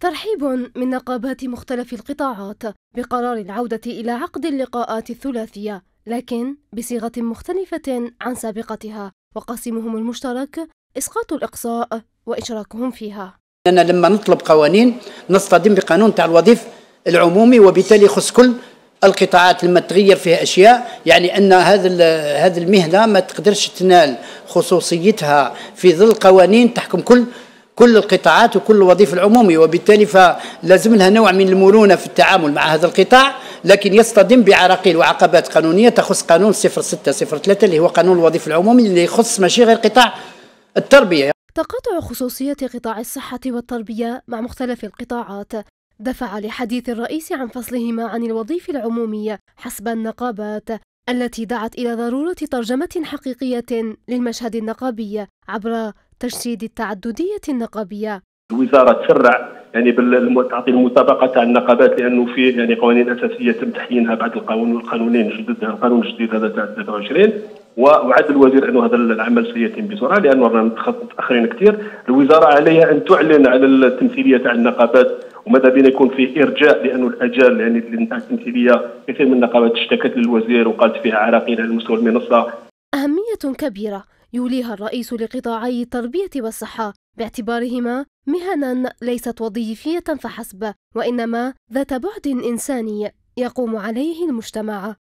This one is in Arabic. ترحيب من نقابات مختلف القطاعات بقرار العودة إلى عقد اللقاءات الثلاثية لكن بصيغة مختلفة عن سابقتها، وقاسمهم المشترك إسقاط الإقصاء وإشراكهم فيها. أنا لما نطلب قوانين نصطدم بقانون تاع الوظيف العمومي، وبالتالي يخص كل القطاعات. لما تغير فيها أشياء يعني أن هذه المهنة ما تقدرش تنال خصوصيتها في ظل قوانين تحكم كل القطاعات وكل الوظيفة العمومي، وبالتالي فلازم لها نوع من المرونة في التعامل مع هذا القطاع، لكن يصطدم بعراقيل وعقبات قانونية تخص قانون 06/03 اللي هو قانون الوظيفة العمومي اللي يخص ماشي غير قطاع التربية. تقاطع خصوصية قطاع الصحة والتربية مع مختلف القطاعات دفع لحديث الرئيس عن فصلهما عن الوظيفة العمومية حسب النقابات، التي دعت إلى ضرورة ترجمة حقيقية للمشهد النقابي عبر تجسيد التعددية النقابية. الوزارة تسرع يعني تعطي المطابقة تاع النقابات، لأنه فيه يعني قوانين أساسية تم تحيينها بعد القانون، والقانونين جددها القانون الجديد هذا تاع 23، وعد الوزير أنه هذا العمل سيتم بسرعة لأنه رانا متأخرين كثير. الوزارة عليها أن تعلن على التمثيلية تاع النقابات، وماذا بينا يكون فيه إرجاء لأنه الأجال يعني نتاع التمثيلية كثير من النقابات اشتكت للوزير وقالت فيها عراقيل على مستوى المنصة. أهمية كبيرة يوليها الرئيس لقطاعي التربية والصحة باعتبارهما مهنا ليست وظيفية فحسب، وإنما ذات بعد إنساني يقوم عليه المجتمع.